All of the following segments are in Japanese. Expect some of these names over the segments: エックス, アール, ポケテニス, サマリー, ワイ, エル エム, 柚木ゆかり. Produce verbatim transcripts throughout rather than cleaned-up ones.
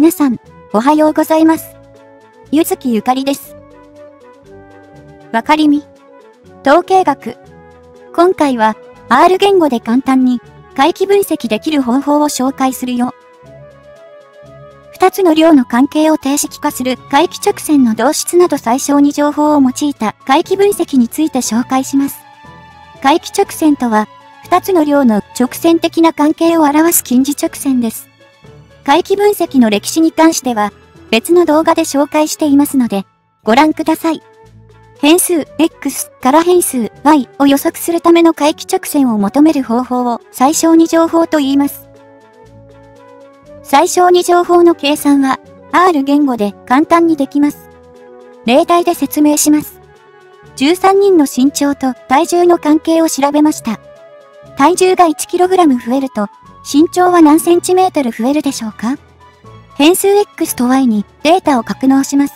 皆さん、おはようございます。柚木ゆかりです。わかりみ。統計学。今回は、アール 言語で簡単に、回帰分析できる方法を紹介するよ。二つの量の関係を定式化する回帰直線の導出など最小に情報を用いた回帰分析について紹介します。回帰直線とは、二つの量の直線的な関係を表す近似直線です。回帰分析の歴史に関しては、別の動画で紹介していますので、ご覧ください。変数 エックス から変数 ワイ を予測するための回帰直線を求める方法を最小に情報と言います。最小に情報の計算は アール 言語で簡単にできます。例題で説明します。じゅうさんにんの身長と体重の関係を調べました。体重が いちキログラム 増えると身長は何センチメートル増えるでしょうか？変数 エックス と ワイ にデータを格納します。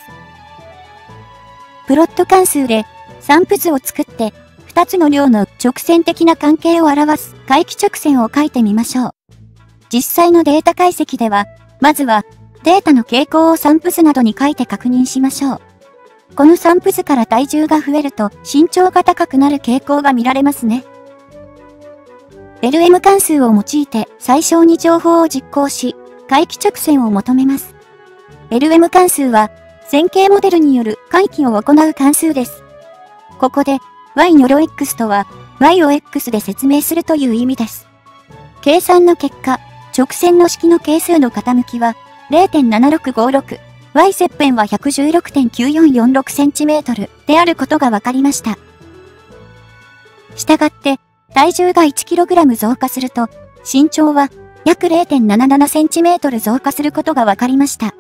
プロット関数で散布図を作ってふたつの量の直線的な関係を表す回帰直線を書いてみましょう。実際のデータ解析では、まずは、データの傾向を散布図などに書いて確認しましょう。この散布図から体重が増えると身長が高くなる傾向が見られますね。エル エム 関数を用いて最小に情報を実行し、回帰直線を求めます。エル エム 関数は、線形モデルによる回帰を行う関数です。ここで、ワイ にょろ エックス とは、ワイ を エックス で説明するという意味です。計算の結果、直線の式の係数の傾きは ゼロ てん ななろくごろく、y 切片は ひゃくじゅうろく てん きゅうよんよんろくセンチメートル であることが分かりました。したがって、体重が いちキログラム 増加すると、身長は約 ゼロ てん ななななセンチメートル 増加することが分かりました。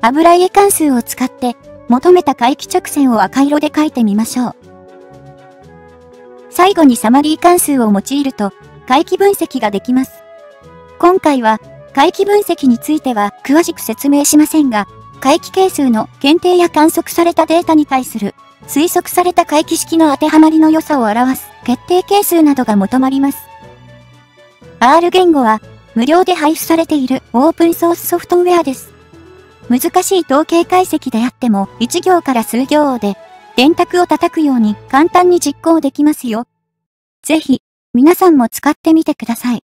油絵関数を使って、求めた回帰直線を赤色で書いてみましょう。最後にサマリー関数を用いると、回帰分析ができます。今回は、回帰分析については詳しく説明しませんが、回帰係数の限定や観測されたデータに対する、推測された回帰式の当てはまりの良さを表す決定係数などが求まります。アール 言語は、無料で配布されているオープンソースソフトウェアです。難しい統計解析であっても、いち行から数行で、電卓を叩くように簡単に実行できますよ。ぜひ、皆さんも使ってみてください。